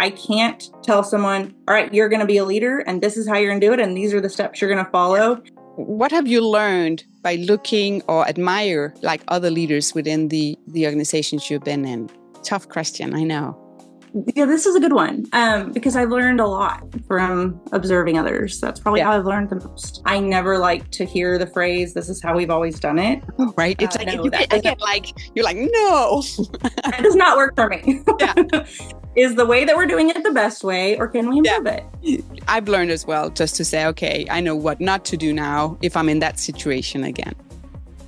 I can't tell someone, all right, you're going to be a leader and this is how you're going to do it. And these are the steps you're going to follow. What have you learned by looking or admire like other leaders within the organizations you've been in? Tough question, I know. Yeah, this is a good one because I've learned a lot from observing others. That's probably how I've learned the most. I never like to hear the phrase, this is how we've always done it. Oh, right. It's like, no, you're like, no. That does not work for me. Yeah. Is the way that we're doing it the best way, or can we improve it? I've learned as well just to say, okay, I know what not to do now if I'm in that situation again.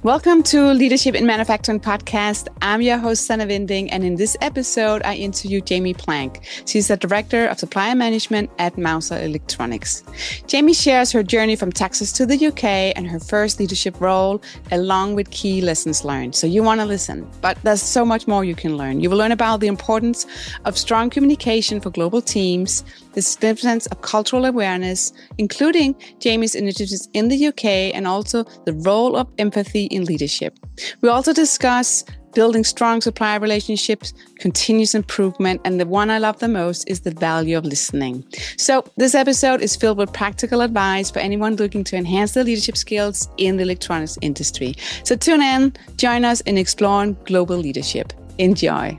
Welcome to Leadership in Manufacturing podcast. I'm your host, Sanna Vinding, and in this episode, I interview Jaime Plank. She's the Director of Supplier Management at Mouser Electronics. Jaime shares her journey from Texas to the UK and her first leadership role, along with key lessons learned. So you want to listen, but there's so much more you can learn. You will learn about the importance of strong communication for global teams, the significance of cultural awareness, including Jaime's initiatives in the UK, and also the role of empathy in leadership. We also discuss building strong supplier relationships, continuous improvement, and the one I love the most is the value of listening. So this episode is filled with practical advice for anyone looking to enhance their leadership skills in the electronics industry. So tune in, join us in exploring global leadership. Enjoy.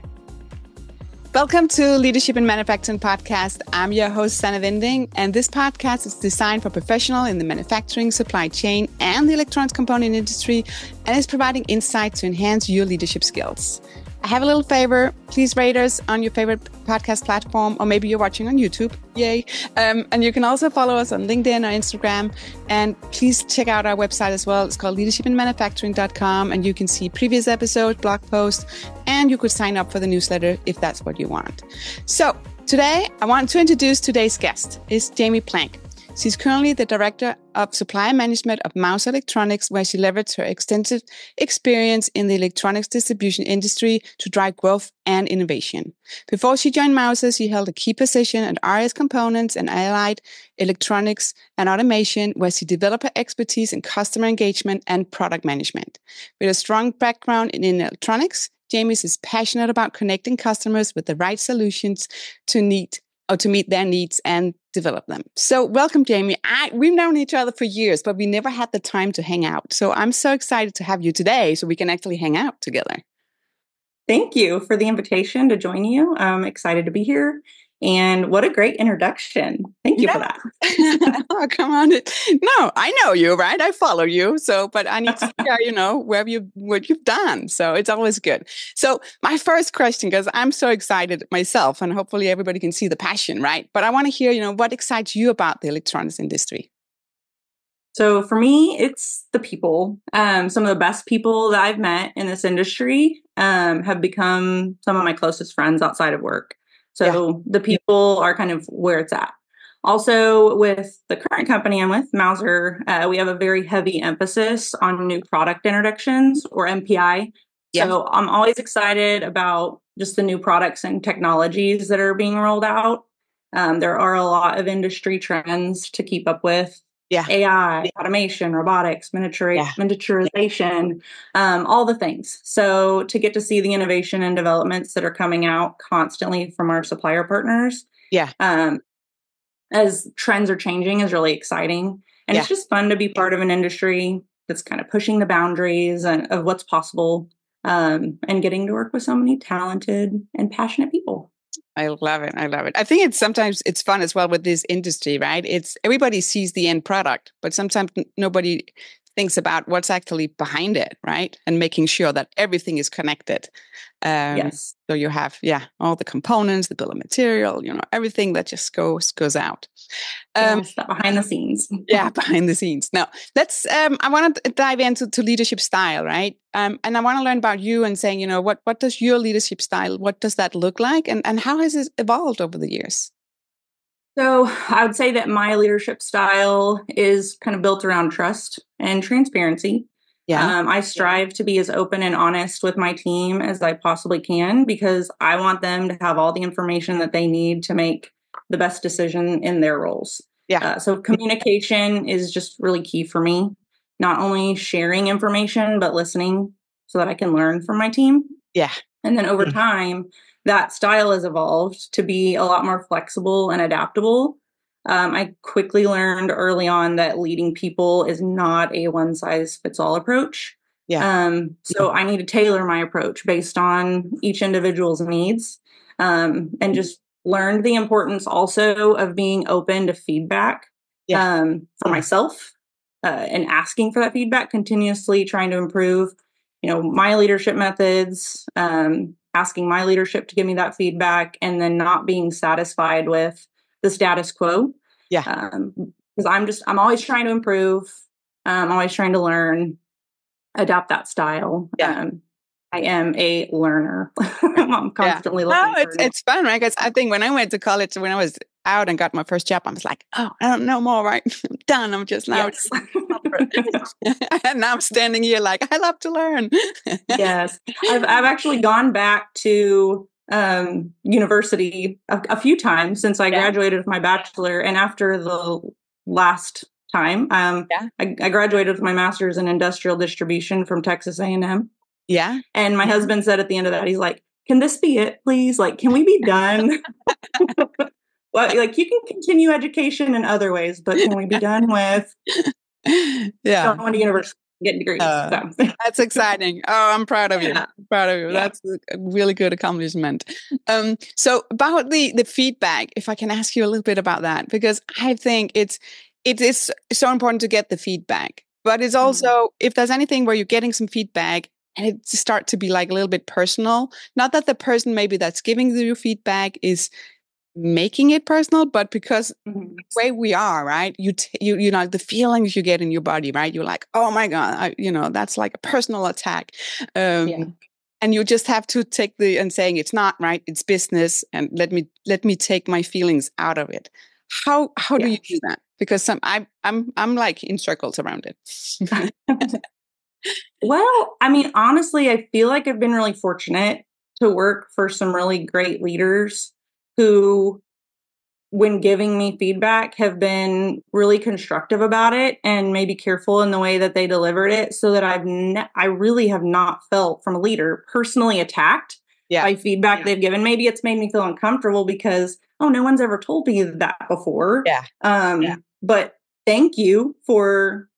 Welcome to Leadership in Manufacturing podcast. I'm your host, Sanna Vinding, and this podcast is designed for professionals in the manufacturing, supply chain, and the electronics component industry, and is providing insight to enhance your leadership skills. I have a little favor. Please rate us on your favorite podcast platform, or maybe you're watching on YouTube. Yay. And you can also follow us on LinkedIn or Instagram. And please check out our website as well. It's called leadershipinmanufacturing.com. And you can see previous episodes, blog posts, and you could sign up for the newsletter if that's what you want. So today, I want to introduce today's guest. It's Jaime Plank. She's currently the Director of Supplier Management of Mouser Electronics, where she leveraged her extensive experience in the electronics distribution industry to drive growth and innovation. Before she joined Mouser, she held a key position at RS Components and Allied Electronics and Automation, where she developed her expertise in customer engagement and product management. With a strong background in electronics, Jaime is passionate about connecting customers with the right solutions to meet their needs and develop them. So welcome, Jaime. We've known each other for years, but we never had the time to hang out. So I'm so excited to have you today so we can actually hang out together. Thank you for the invitation to join you. I'm excited to be here. And what a great introduction. Thank you for that. Oh, come on. No, I know you, right? I follow you. So, but I need to hear, what you've done. So it's always good. So my first question, because I'm so excited myself and hopefully everybody can see the passion, right? But I want to hear, what excites you about the electronics industry? So for me, it's the people. Some of the best people that I've met in this industry have become some of my closest friends outside of work. So the people are kind of where it's at. Also, with the current company I'm with, Mouser, we have a very heavy emphasis on new product introductions, or NPI. Yeah. So I'm always excited about just the new products and technologies that are being rolled out. There are a lot of industry trends to keep up with. Yeah. AI, automation, robotics, miniaturization, all the things. So to get to see the innovation and developments that are coming out constantly from our supplier partners, as trends are changing, is really exciting. And it's just fun to be part of an industry that's kind of pushing the boundaries of what's possible, and getting to work with so many talented and passionate people. I love it. I love it. I think sometimes it's fun as well with this industry, right? It's everybody sees the end product, but sometimes nobody thinks about what's actually behind it, right? And making sure that everything is connected. So you have, all the components, the bill of material, everything that just goes out. Behind the scenes. Behind the snes. Now, I want to dive into leadership style, right? And I want to learn about you and saying, what does your leadership style, what does that look like? And how has it evolved over the years? So I would say that my leadership style is kind of built around trust and transparency. I strive to be as open and honest with my team as I possibly can, because I want them to have all the information that they need to make the best decision in their roles. So communication is just really key for me, not only sharing information, but listening so that I can learn from my team. And then over time, that style has evolved to be a lot more flexible and adaptable. I quickly learned early on that leading people is not a one-size-fits-all approach. Yeah. So I need to tailor my approach based on each individual's needs, and just learned the importance also of being open to feedback, for myself, and asking for that feedback, continuously trying to improve, my leadership methods, asking my leadership to give me that feedback, and then not being satisfied with the status quo. Yeah. Because I'm always trying to improve. I'm always trying to learn, adopt that style. Yeah. I am a learner. I'm constantly learning. No, it's fun, right? Because I think when I went to college, when I was out and got my first job, I was like, oh, I don't know more, right? I'm done. I'm just now. Yes. And now I'm standing here like, I love to learn. Yes. I've actually gone back to university a few times since I graduated with my bachelor. And after the last time, I graduated with my master's in industrial distribution from Texas A&M. Yeah. And my husband said at the end of that, he's like, can this be it, please? Like, can we be done? Well, like, you can continue education in other ways, but can we be done with going to university, getting degrees? That's exciting. Oh, I'm proud of you. I'm proud of you. Yeah. That's a really good accomplishment. So about the feedback, if I can ask you a little bit about that, because I think it is so important to get the feedback, but it's also, if there's anything where you're getting some feedback, and it starts to be like a little bit personal. Not that the person maybe that's giving you feedback is making it personal, but because the way we are, right? You know, the feelings you get in your body, right? You're like, oh my God, that's like a personal attack. And you just have to take saying it's not right, it's business, and let me take my feelings out of it. How do you do that? Because I'm like in circles around it. Well, I mean, honestly, I feel like I've been really fortunate to work for some really great leaders who, when giving me feedback, have been really constructive about it and maybe careful in the way that they delivered it, so that I really have not felt from a leader personally attacked by feedback they've given. Maybe it's made me feel uncomfortable because, oh, no one's ever told me that before. Yeah. But thank you for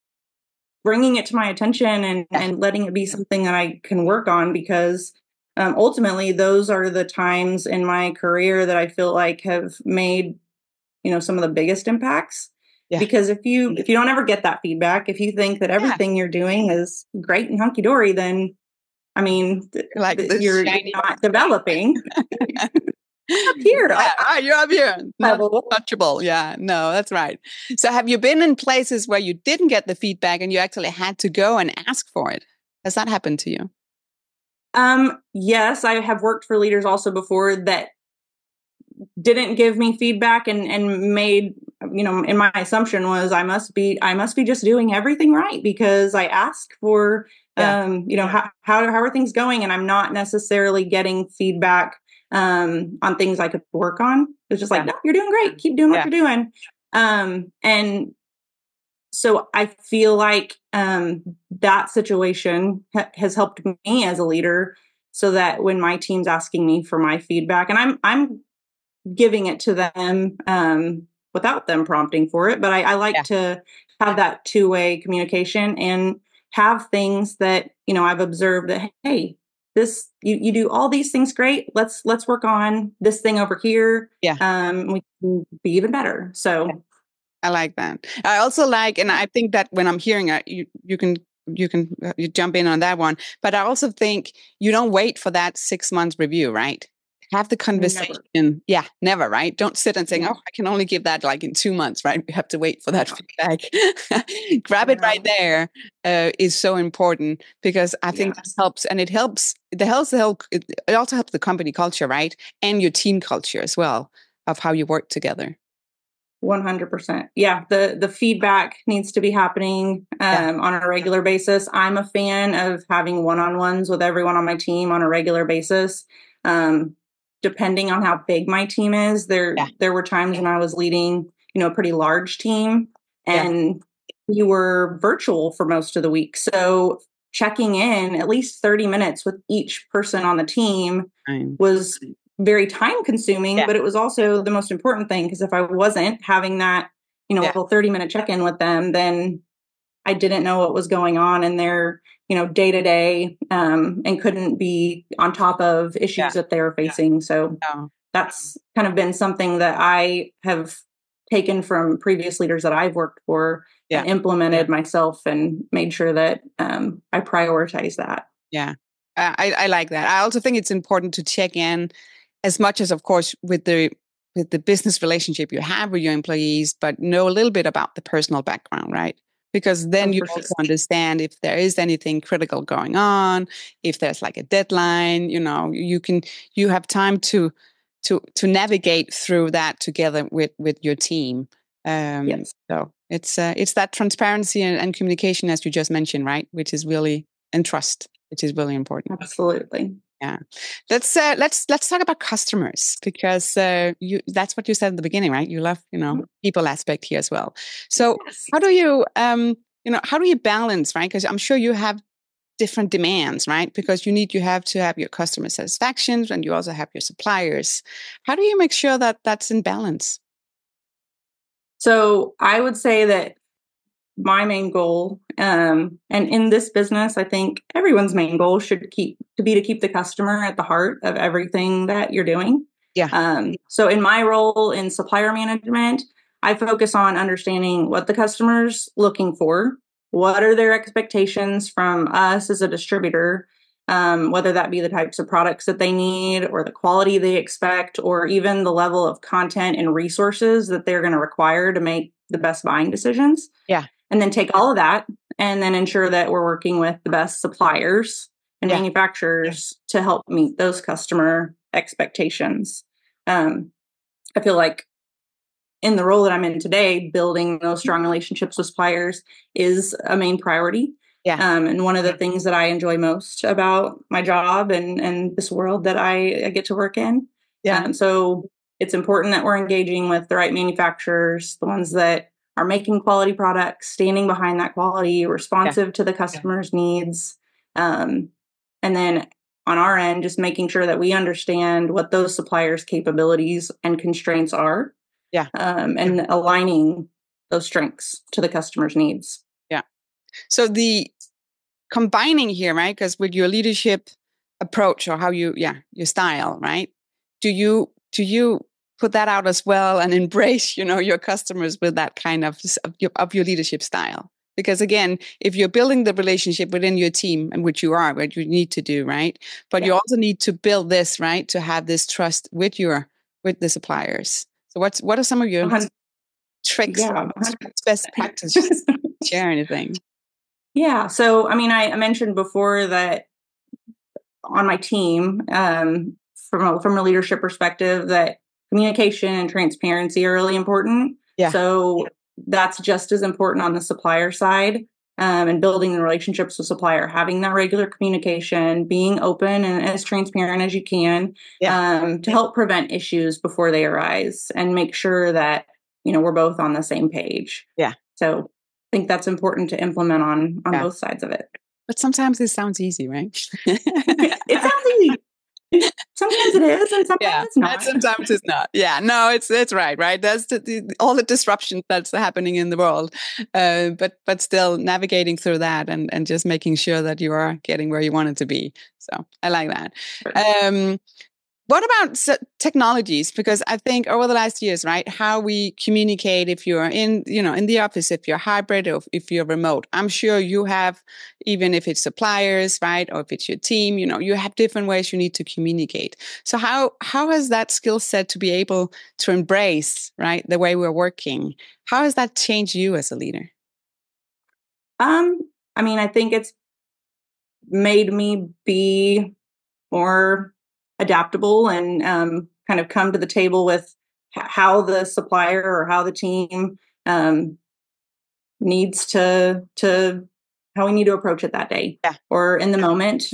bringing it to my attention and letting it be something that I can work on, because ultimately those are the times in my career that I feel like have made, some of the biggest impacts. Yeah. Because if you don't ever get that feedback, if you think that everything you're doing is great and hunky-dory, then, I mean, like you're not developing. Up here. You're up here. Not touchable. Yeah, no, that's right. So have you been in places where you didn't get the feedback and you actually had to go and ask for it? Has that happened to you? Yes, I have worked for leaders also before that didn't give me feedback and made, and my assumption was I must be just doing everything right because I ask for, how are things going? And I'm not necessarily getting feedback on things I could work on. It's just like, no, you're doing great. Keep doing what you're doing. And so I feel like that situation has helped me as a leader, so that when my team's asking me for my feedback, and I'm giving it to them without them prompting for it, but I like to have that two-way communication and have things that, I've observed that, hey, this, you do all these things great. Let's work on this thing over here. Yeah. We can be even better. So I like that. I also like, and I think that when I'm hearing it, you jump in on that one, but I also think you don't wait for that 6 months review, right? Have the conversation. Never. Yeah. Never. Right. Don't sit and saying, oh, I can only give that like in 2 months. Right. We have to wait for that feedback. Grab it right there is so important, because I think that helps. And it also helps the company culture, right? And your team culture as well, of how you work together. 100%. Yeah. The feedback needs to be happening on a regular basis. I'm a fan of having one-on-ones with everyone on my team on a regular basis. Depending on how big my team is, there were times when I was leading, a pretty large team, and we were virtual for most of the week. So checking in at least 30 minutes with each person on the team was very time consuming, but it was also the most important thing, because if I wasn't having that, you know, little 30-minute check-in with them, then I didn't know what was going on in their, you know, day-to-day, and couldn't be on top of issues that they were facing. So that's kind of been something that I have taken from previous leaders that I've worked for and implemented myself and made sure that I prioritize that. Yeah, I like that. I also think it's important to check in as much as, of course, with the business relationship you have with your employees, but know a little bit about the personal background, right? Because then you also understand if there is anything critical going on, if there's like a deadline, you know, you have time to navigate through that together with your team. So it's that transparency and communication, as you just mentioned, right? Which is really, and trust, which is really important. Absolutely. Yeah. Let's talk about customers, because that's what you said in the beginning, right? You love, you know, people aspect here as well. So how do you balance, right? Because I'm sure you have different demands, right? Because you have to have your customer satisfaction, and you also have your suppliers. How do you make sure that that's in balance? So I would say that my main goal, and in this business, I think everyone's main goal should be to keep the customer at the heart of everything that you're doing. Yeah. So in my role in supplier management, I focus on understanding what the customer's looking for, what are their expectations from us as a distributor, whether that be the types of products that they need, or the quality they expect, or even the level of content and resources that they're going to require to make the best buying decisions. Yeah. And then take all of that and then ensure that we're working with the best suppliers and manufacturers to help meet those customer expectations. I feel like in the role that I'm in today, building those strong relationships with suppliers is a main priority. Yeah. And one of the things that I enjoy most about my job and this world that I get to work in. Yeah. So it's important that we're engaging with the right manufacturers, the ones that are making quality products, standing behind that quality, responsive to the customer's needs. And then on our end, just making sure that we understand what those suppliers' capabilities and constraints are. Yeah. And aligning those strengths to the customer's needs. Yeah. So the combining here, right? Because with your leadership approach, or how you, your style, right? Do you put that out as well and embrace, you know, your customers with that kind of your leadership style? Because again, if you're building the relationship within your team, and which you are, what you need to do, right? But you also need to build this, right? To have this trust with the suppliers. So what are some of your tricks, best practices? Share anything? Yeah. So, I mean, I mentioned before that on my team, from a leadership perspective, that communication and transparency are really important. Yeah. So that's just as important on the supplier side, and building the relationships with supplier, having that regular communication, being open and as transparent as you can, to help prevent issues before they arise and make sure that, you know, we're both on the same page. Yeah. So I think that's important to implement on both sides of it. But sometimes it sounds easy, right? It sounds easy. Sometimes it is, and sometimes it's not. Sometimes it's not. Yeah, no, it's right, right? That's all the disruption that's happening in the world, but still navigating through that and just making sure that you are getting where you want it to be. So I like that. What about technologies? Because I think over the last years, right, how we communicate, if you're in the office, if you're hybrid, or if you're remote, I'm sure you have, even if it's suppliers, right, or if it's your team, you know, you have different ways you need to communicate. So how has that skill set to be able to embrace, right, the way we're working? How has that changed you as a leader? I mean, I think it's made me be more adaptable and kind of come to the table with how the supplier or how the team needs to how we need to approach it that day or in the moment.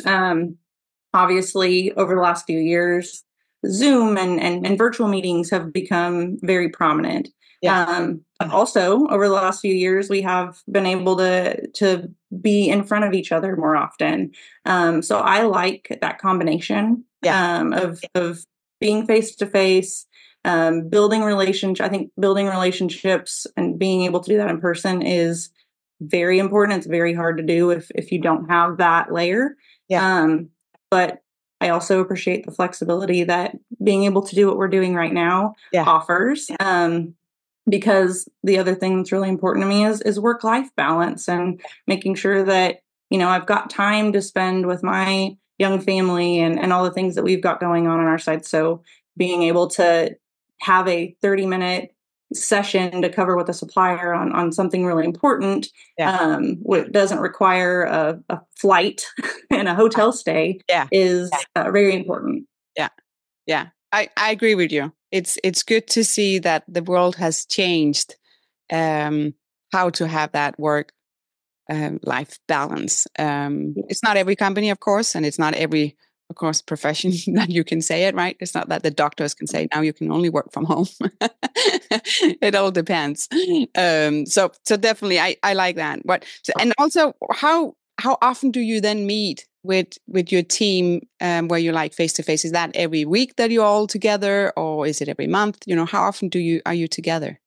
Obviously, over the last few years, Zoom and virtual meetings have become very prominent. Yeah. Also, over the last few years, we have been able to be in front of each other more often. So I like that combination of being face-to-face, building relationships. I think building relationships and being able to do that in person is very important. It's very hard to do if you don't have that layer. Yeah. But I also appreciate the flexibility that being able to do what we're doing right now offers. Yeah. Because the other thing that's really important to me is work-life balance and making sure that, you know, I've got time to spend with my young family and all the things that we've got going on our side. So being able to have a 30-minute session to cover with a supplier on something really important, what doesn't require a flight and a hotel stay is very important. Yeah. Yeah. I agree with you. It's good to see that the world has changed how to have that work-life balance. It's not every company, of course, and it's not every, of course, profession that you can say it, right? It's not that the doctors can say, now you can only work from home. It all depends. So definitely, I like that. But and also, how often do you then meet with your team where you like face-to-face? Is that every week that you're all together, or is it every month? You know, how often are you together?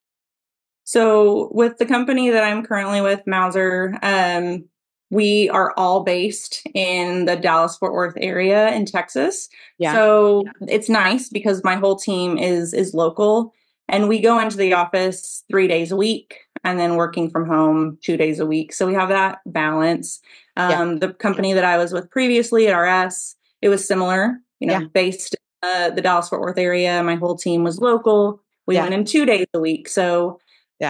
So with the company that I'm currently with, Mouser, we are all based in the Dallas-Fort Worth area in Texas. Yeah. So it's nice because my whole team is local, and we go into the office 3 days a week and then working from home 2 days a week. So we have that balance. The company that I was with previously at RS, it was similar, you know, based in the Dallas-Fort Worth area. My whole team was local. We went in 2 days a week. So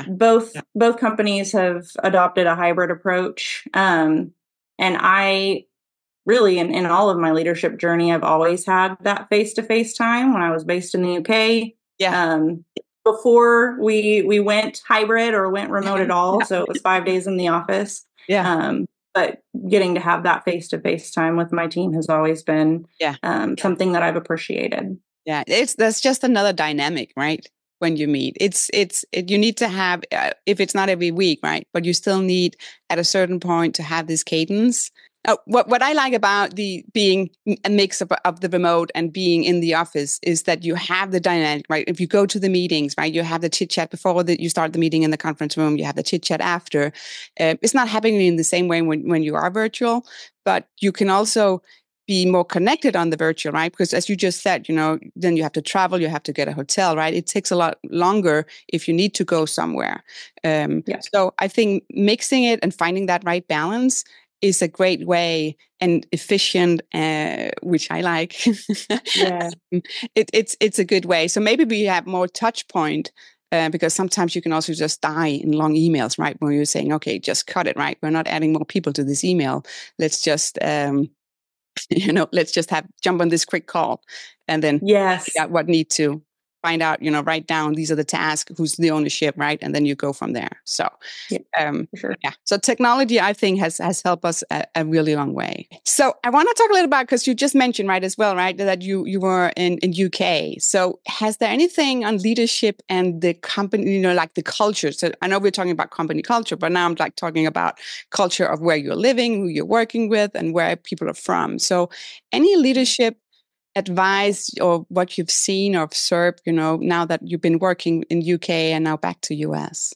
both companies have adopted a hybrid approach. And I really, in all of my leadership journey, I've always had that face-to-face time when I was based in the UK. Yeah. Before we went hybrid or went remote at all. So it was 5 days in the office. Yeah. But getting to have that face-to-face time with my team has always been something that I've appreciated. Yeah. That's just another dynamic, right? When you meet, you need to have, if it's not every week, right? But you still need at a certain point to have this cadence. What I like about the being a mix of the remote and being in the office is that you have the dynamic, right? If you go to the meetings, right, you have the chit chat before that you start the meeting in the conference room. You have the chit chat after. It's not happening in the same way when you are virtual, but you can also be more connected on the virtual, right? Because as you just said, you know, then you have to travel, you have to get a hotel, right? It takes a lot longer if you need to go somewhere. So I think mixing it and finding that right balance is a great way and efficient, which I like. It's a good way. So maybe we have more touch point because sometimes you can also just die in long emails, right? Where you're saying, okay, just cut it, right? We're not adding more people to this email. Let's just, jump on this quick call and then find out, you know, write down, these are the tasks, who's the ownership, right? And then you go from there. So, So technology, I think, has helped us a really long way. So I want to talk a little about, because you just mentioned, right, as well, right, that you were in UK. So has there anything on leadership and the company, you know, like the culture? So I know we're talking about company culture, but now I'm like talking about culture of where you're living, who you're working with, and where people are from. So any leadership advice or what you've seen or observed, you know, now that you've been working in UK and now back to US?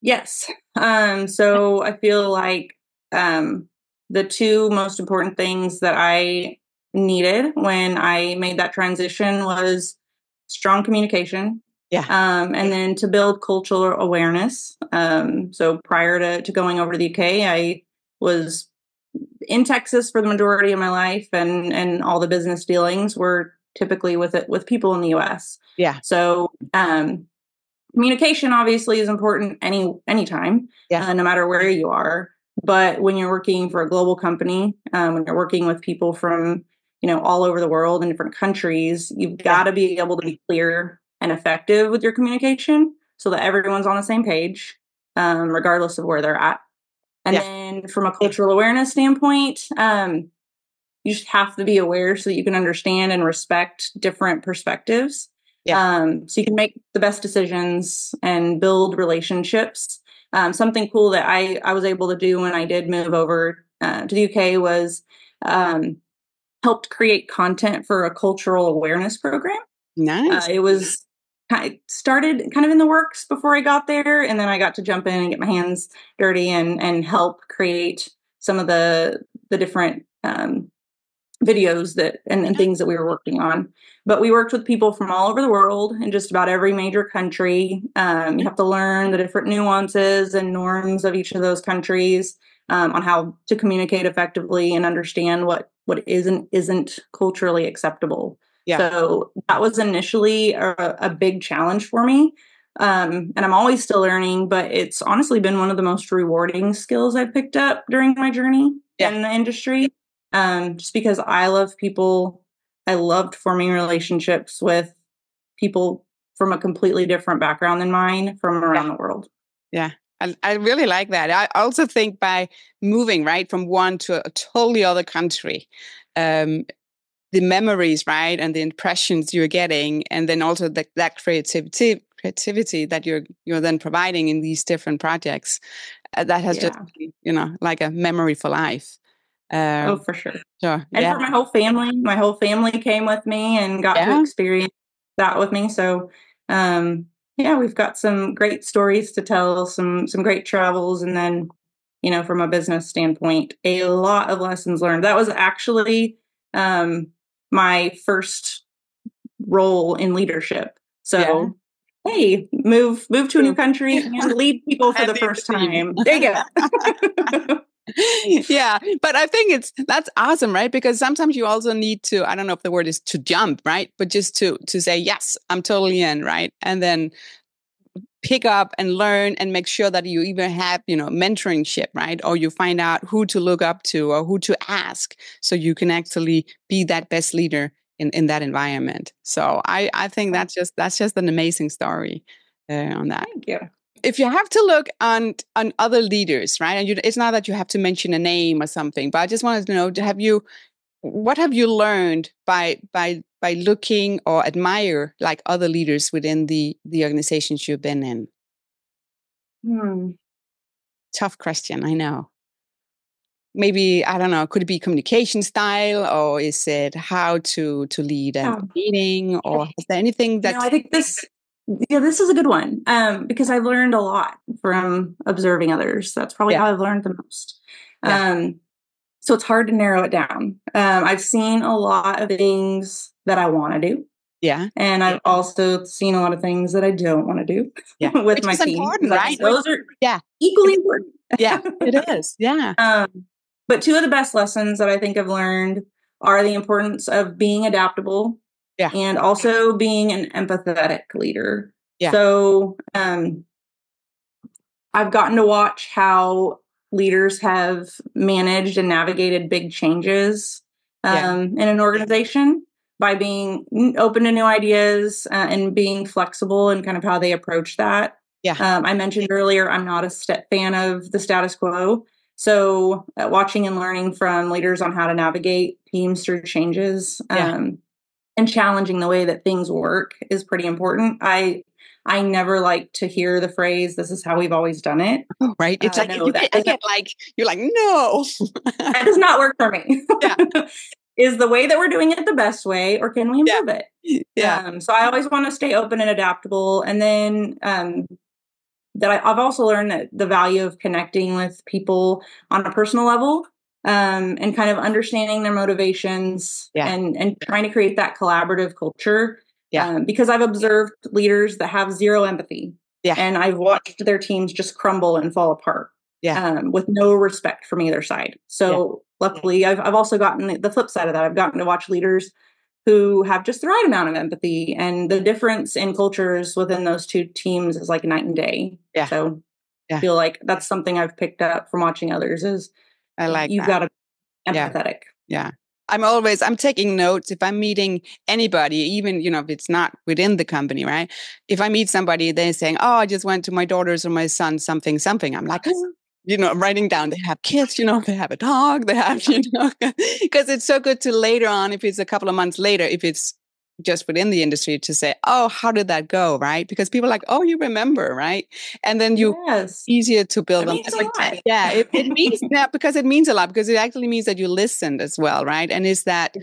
Yes. So I feel like the two most important things that I needed when I made that transition was strong communication. Yeah. And then to build cultural awareness. So prior to going over to the UK, I was in Texas for the majority of my life, and all the business dealings were typically with people in the US. Yeah. So, communication obviously is important anytime, no matter where you are. But when you're working for a global company, when you're working with people from, you know, all over the world and different countries, you've got to be able to be clear and effective with your communication so that everyone's on the same page, regardless of where they're at. And then from a cultural awareness standpoint, you just have to be aware so that you can understand and respect different perspectives. Yeah. So you can make the best decisions and build relationships. Something cool that I was able to do when I did move over to the UK was helped create content for a cultural awareness program. Nice. It was started kind of in the works before I got there, and then I got to jump in and get my hands dirty and help create some of the different videos that and things that we were working on. But we worked with people from all over the world and just about every major country. You have to learn the different nuances and norms of each of those countries on how to communicate effectively and understand what is and isn't culturally acceptable. Yeah. So that was initially a big challenge for me. And I'm always still learning, but it's honestly been one of the most rewarding skills I've picked up during my journey in the industry. Just because I love people, I loved forming relationships with people from a completely different background than mine from around the world. Yeah, I really like that. I also think by moving, right, from one to a totally other country, the memories, right, and the impressions you're getting, and then also that creativity that you're then providing in these different projects, that has just, you know, like a memory for life. Oh, for sure. Sure. And for my whole family came with me and got to experience that with me. So, we've got some great stories to tell, some great travels. And then, you know, from a business standpoint, a lot of lessons learned. That was actually my first role in leadership. So, hey, move to a new country and lead people for the first time. There you go. Yeah, but I think that's awesome, right? Because sometimes you also need to, I don't know if the word is to jump, right? But just to say, yes, I'm totally in, right? And then pick up and learn and make sure that you even have, you know, mentorship, right? Or you find out who to look up to or who to ask so you can actually be that best leader in that environment. So I think that's just an amazing story on that. Thank you. If you have to look on other leaders, right? And it's not that you have to mention a name or something, but I just wanted to know, what have you learned by looking or admire like other leaders within the organizations you've been in? Tough question, I know. Maybe, I don't know, could it be communication style, or is it how to lead a meeting, or is there anything that... No, I think this is a good one because I've learned a lot from observing others. That's probably how I've learned the most. So it's hard to narrow it down. I've seen a lot of things that I want to do. Yeah. And I've also seen a lot of things that I don't want to do with which my team. Important, right? Those are equally important. Yeah, it is. Yeah. But two of the best lessons that I think I've learned are the importance of being adaptable. Yeah. And also being an empathetic leader. Yeah. So I've gotten to watch how leaders have managed and navigated big changes in an organization by being open to new ideas and being flexible and kind of how they approach that. Yeah. I mentioned earlier, I'm not a fan of the status quo. So watching and learning from leaders on how to navigate teams through changes. And challenging the way that things work is pretty important. I never like to hear the phrase, "This is how we've always done it." Oh, right? It's like no, you're like, no, that does not work for me. Yeah. Is the way that we're doing it the best way, or can we improve it? Yeah. So I always want to stay open and adaptable, and then I've also learned that the value of connecting with people on a personal level. And kind of understanding their motivations and trying to create that collaborative culture. Yeah. Because I've observed leaders that have zero empathy. Yeah. And I've watched their teams just crumble and fall apart. Yeah. With no respect from either side. So luckily I've also gotten the flip side of that. I've gotten to watch leaders who have just the right amount of empathy, and the difference in cultures within those two teams is like night and day. Yeah. So I feel like that's something I've picked up from watching others is, I like you've got to be empathetic. Yeah. I'm taking notes. If I'm meeting anybody, even, you know, if it's not within the company, right? If I meet somebody, they're saying, oh, I just went to my daughter's or my son, something. I'm like, you know, I'm writing down, they have kids, you know, they have a dog, they have, you know, because it's so good to later on, if it's a couple of months later, if it's just within the industry to say, oh, how did that go, right? Because people are like, oh, you remember, right? And then you, it's easier to build on. It's like, yeah, it means that because it means a lot, because it actually means that you listened as well, right? And is that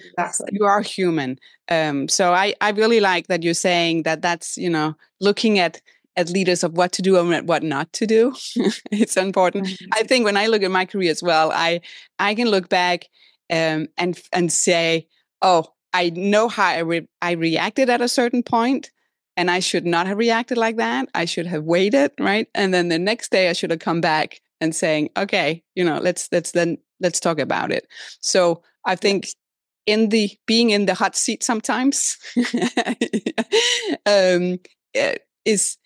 you are human. So I really like that you're saying that that's, you know, looking at leaders of what to do and what not to do. It's important. Mm-hmm. I think when I look at my career as well, I can look back and say, oh, I know how I reacted at a certain point, and I should not have reacted like that. I should have waited, right? And then the next day I should have come back and saying, okay, you know, let's talk about it. So I think being in the hot seat sometimes is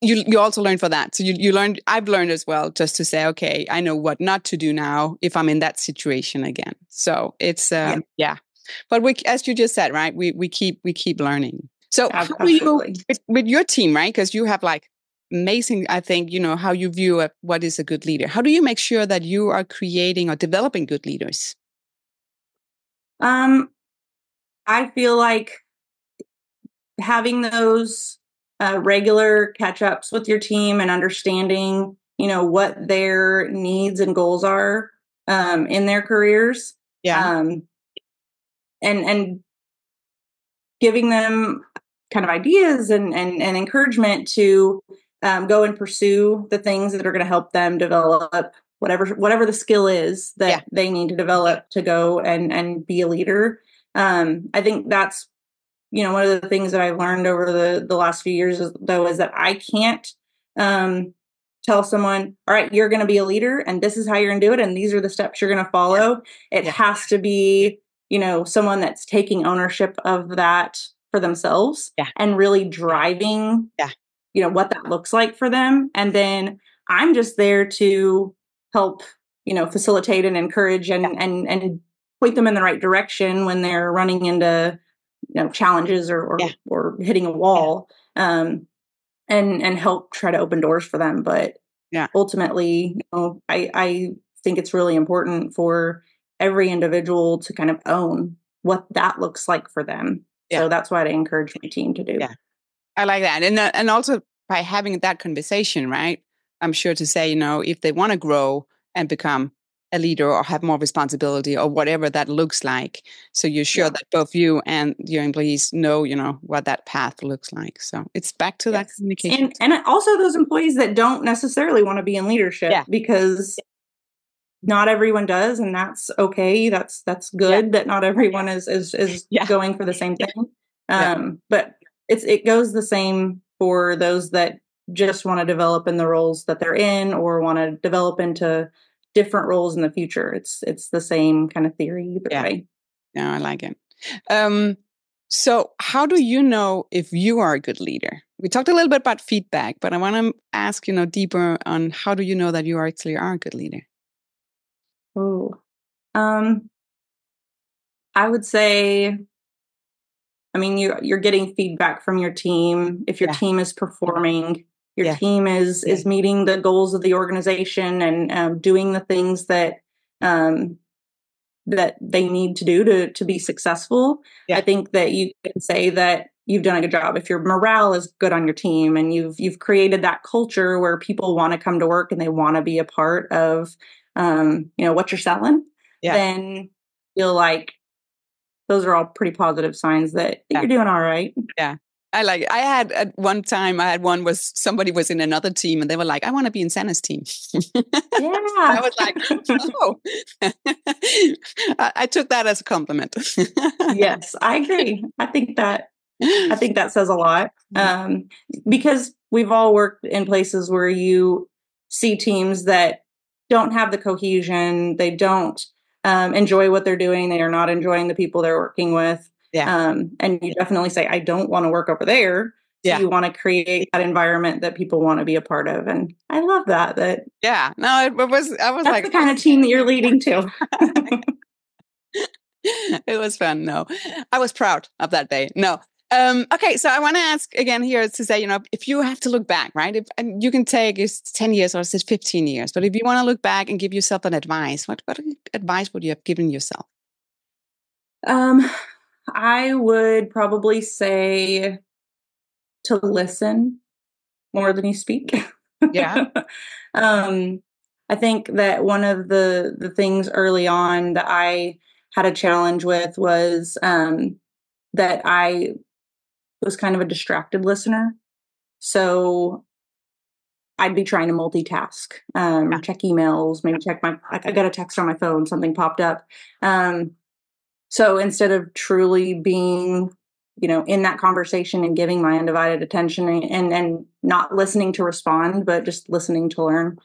you also learn for that. So you learned, I've learned as well, just to say, okay, I know what not to do now if I'm in that situation again. So it's, yeah. But we, as you just said, right, we keep learning. So absolutely. How do you, with your team, right? Because you have like amazing, I think, you know, how you view what is a good leader. How do you make sure that you are creating or developing good leaders? I feel like having those regular catch-ups with your team and understanding, you know, what their needs and goals are in their careers. Yeah. And giving them kind of ideas and encouragement to go and pursue the things that are going to help them develop whatever the skill is that they need to develop to go and be a leader. I think that's, you know, one of the things that I've learned over the last few years, though, is that I can't tell someone, all right, you're going to be a leader and this is how you're going to do it. And these are the steps you're going to follow. It has to be, you know, someone that's taking ownership of that for themselves and really driving, you know, what that looks like for them. And then I'm just there to help, you know, facilitate and encourage and point them in the right direction when they're running into, you know, challenges or hitting a wall, and help try to open doors for them. But ultimately, you know, I think it's really important for every individual to kind of own what that looks like for them. Yeah. So that's what I encourage my team to do. Yeah. I like that. And also by having that conversation, right? I'm sure to say, you know, if they want to grow and become a leader or have more responsibility or whatever that looks like. So you're sure that both you and your employees know, you know, what that path looks like. So it's back to that communication. And also those employees that don't necessarily want to be in leadership because not everyone does, and that's okay. That's good that not everyone is going for the same thing. But it goes the same for those that just want to develop in the roles that they're in, or want to develop into different roles in the future. It's the same kind of theory either way. Yeah, I like it. So how do you know if you are a good leader? We talked a little bit about feedback, but I want to ask, you know, deeper on how do you know that you actually are a good leader? Oh, I would say, I mean, you're getting feedback from your team. If your team is performing, your team is meeting the goals of the organization and doing the things that that they need to do to be successful. Yeah. I think that you can say that you've done a good job if your morale is good on your team, and you've created that culture where people want to come to work and they want to be a part of, you know, what you're selling, then feel like those are all pretty positive signs that you're doing all right. Yeah. I like it. I had at one time, was somebody was in another team and they were like, I want to be in Sanna's team. I was like, oh, I took that as a compliment. Yes, I agree. I think that says a lot, because we've all worked in places where you see teams that don't have the cohesion. They don't enjoy what they're doing. They are not enjoying the people they're working with. And you definitely say, I don't want to work over there. So you want to create that environment that people want to be a part of. And I love that. Yeah. No, I was that's like the kind of team that you're leading to. It was fun. No, I was proud of that day. No. Okay. So I want to ask again here to say, you know, if you have to look back, right? And you can take it's 10 years or is it 15 years, but if you want to look back and give yourself an advice, what advice would you have given yourself? I would probably say to listen more than you speak. Yeah. I think that one of the things early on that I had a challenge with was that I was kind of a distracted listener. So I'd be trying to multitask, check emails, maybe check my, I got a text on my phone, something popped up. So instead of truly being, you know, in that conversation and giving my undivided attention and not listening to respond, but just listening to learn,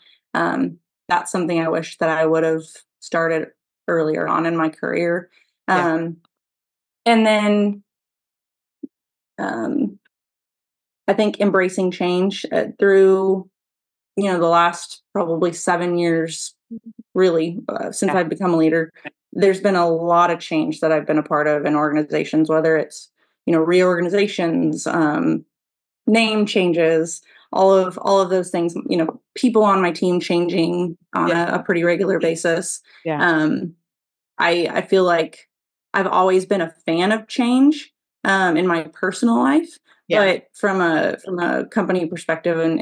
that's something I wish that I would have started earlier on in my career. And then I think embracing change through, you know, the last probably 7 years, really, since I've become a leader, there's been a lot of change that I've been a part of in organizations, whether it's, you know, reorganizations, name changes, all of those things, you know, people on my team changing on a pretty regular basis. Yeah. I feel like I've always been a fan of change, in my personal life, but from a company perspective and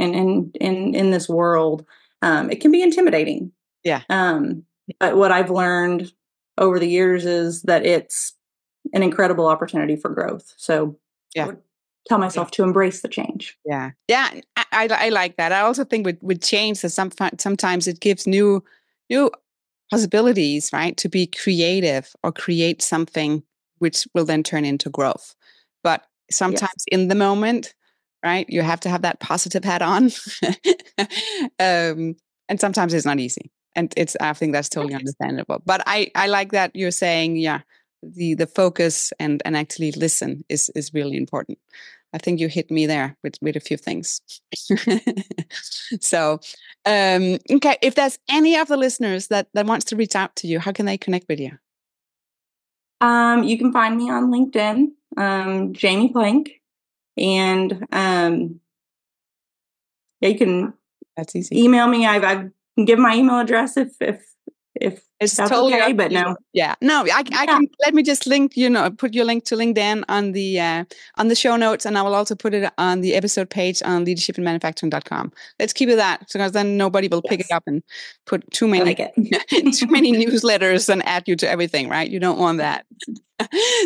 in this world, it can be intimidating. Yeah. But what I've learned over the years is that it's an incredible opportunity for growth. So I would tell myself to embrace the change. Yeah. Yeah. I like that. I also think with change that sometimes it gives new possibilities, right? To be creative or create something which will then turn into growth. But sometimes in the moment, right, you have to have that positive hat on. And sometimes it's not easy. And it's, I think that's totally understandable. But I like that you're saying, the focus and actually listen is really important. I think you hit me there with a few things. So, okay. If there's any of the listeners that wants to reach out to you, how can they connect with you? You can find me on LinkedIn, Jaime Plank, and you can that's easy. Email me. I've give my email address if it's totally okay, but no. Yeah. No, I can, let me just link, put your link to LinkedIn on the show notes, and I will also put it on the episode page on leadershipinmanufacturing.com. Let's keep it that, because then nobody will pick it up and put too many newsletters and add you to everything, right? You don't want that.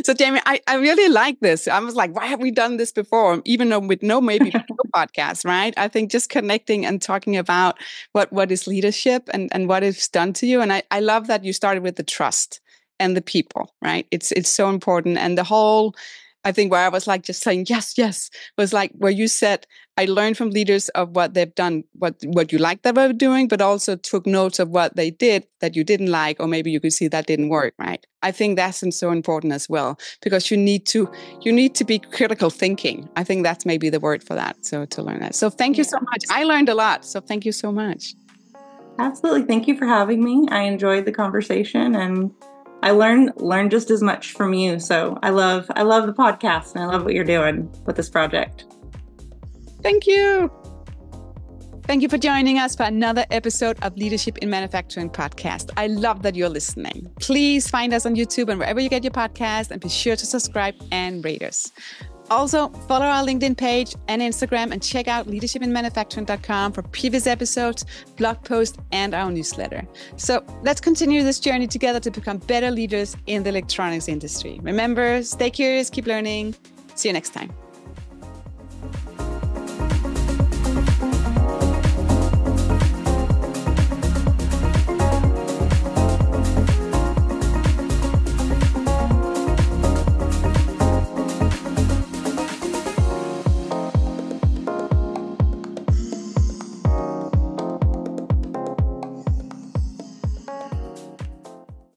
So Jaime, I really like this. I was like, why have we done this before? Even though with no podcast, right? I think just connecting and talking about what is leadership and what it's done to you. And I love that you started with the trust and the people, right? It's so important. And the whole, I think where I was like just saying, yes, was like where you said, I learned from leaders of what they've done, what you liked that they were doing, but also took notes of what they did that you didn't like, or maybe you could see that didn't work, right? I think that's so important as well, because you need to be critical thinking. I think that's maybe the word for that. So to learn that. So thank you so much. I learned a lot. So thank you so much. Absolutely. Thank you for having me. I enjoyed the conversation, and I learn just as much from you. So I love the podcast, and I love what you're doing with this project. Thank you. Thank you for joining us for another episode of Leadership in Manufacturing podcast. I love that you're listening. Please find us on YouTube and wherever you get your podcast, and be sure to subscribe and rate us. Also, follow our LinkedIn page and Instagram, and check out leadershipinmanufacturing.com for previous episodes, blog posts, and our newsletter. So let's continue this journey together to become better leaders in the electronics industry. Remember, stay curious, keep learning. See you next time.